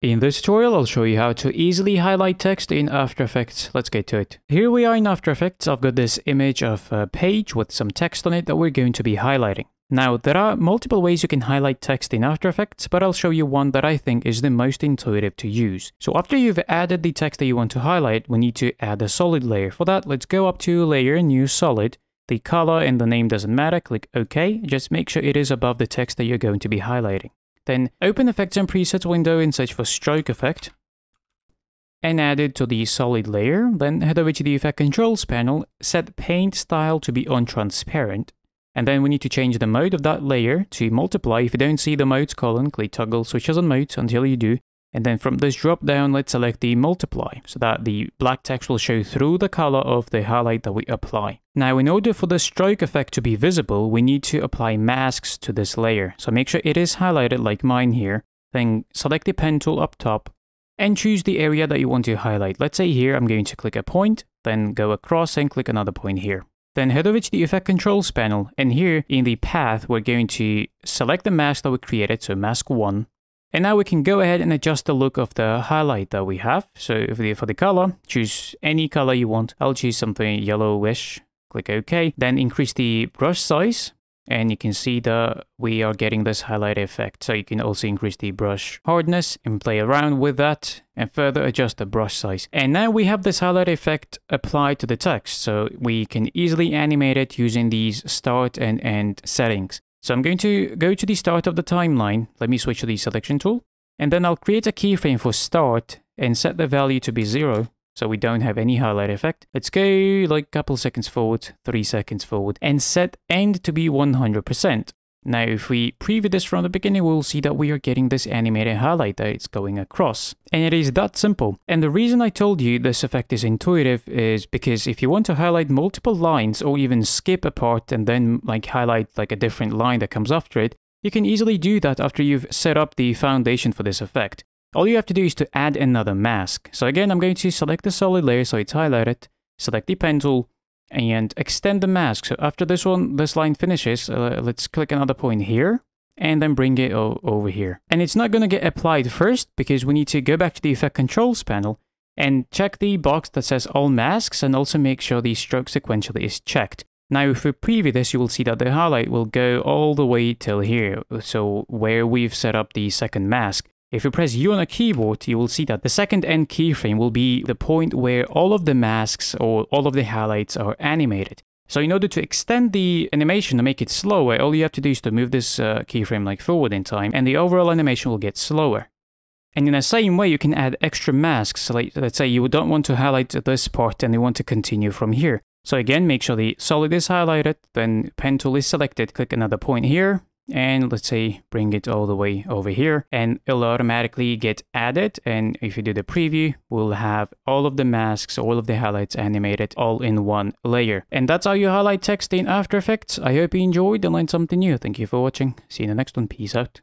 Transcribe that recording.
In this tutorial, I'll show you how to easily highlight text in After Effects. Let's get to it. Here we are in After Effects. I've got this image of a page with some text on it that we're going to be highlighting. Now, there are multiple ways you can highlight text in After Effects, but I'll show you one that I think is the most intuitive to use. So after you've added the text that you want to highlight, we need to add a solid layer. For that, let's go up to Layer, New Solid. The color and the name doesn't matter. Click OK. Just make sure it is above the text that you're going to be highlighting. Then open Effects and Presets window and search for Stroke Effect and add it to the solid layer. Then head over to the Effect Controls panel, set Paint Style to be on Transparent. And then we need to change the mode of that layer to Multiply. If you don't see the modes column, click Toggle Switches on Modes until you do. And then from this drop down, let's select the Multiply so that the black text will show through the color of the highlight that we apply. Now, in order for the stroke effect to be visible, we need to apply masks to this layer. So make sure it is highlighted like mine here. Then select the pen tool up top and choose the area that you want to highlight. Let's say here, I'm going to click a point, then go across and click another point here. Then head over to the Effect Controls panel. And here in the path, we're going to select the mask that we created. So mask 1. And now we can go ahead and adjust the look of the highlight that we have. So for the color, choose any color you want. I'll choose something yellowish. Click OK. Then increase the brush size. And you can see that we are getting this highlight effect. So you can also increase the brush hardness and play around with that and further adjust the brush size. And now we have this highlight effect applied to the text. So we can easily animate it using these start and end settings. So I'm going to go to the start of the timeline. Let me switch to the selection tool. And then I'll create a keyframe for start and set the value to be 0. So we don't have any highlight effect. Let's go like a couple seconds forward, 3 seconds forward, and set end to be 100%. Now, if we preview this from the beginning, we'll see that we are getting this animated highlight that it's going across. And it is that simple. And the reason I told you this effect is intuitive is because if you want to highlight multiple lines or even skip a part and then highlight a different line that comes after it, you can easily do that after you've set up the foundation for this effect. All you have to do is to add another mask. So again, I'm going to select the solid layer so it's highlighted, select the pen tool, and extend the mask. So after this line finishes, let's click another point here and then bring it over here. And it's not going to get applied first because we need to go back to the Effect Controls panel and check the box that says All Masks and also make sure the stroke sequentially is checked. Now, if we preview this, you will see that the highlight will go all the way till here. So where we've set up the second mask. If you press U on a keyboard, you will see that the second end keyframe will be the point where all of the masks or all of the highlights are animated. So in order to extend the animation to make it slower, all you have to do is to move this keyframe forward in time and the overall animation will get slower. And in the same way, you can add extra masks. So let's say you don't want to highlight this part and you want to continue from here. So again, make sure the solid is highlighted, then pen tool is selected, click another point here. And let's say bring it all the way over here and it'll automatically get added. And if you do the preview, we'll have all of the masks, all of the highlights animated all in one layer. And that's how you highlight text in After Effects. I hope you enjoyed and learned something new. Thank you for watching. See you in the next one. Peace out.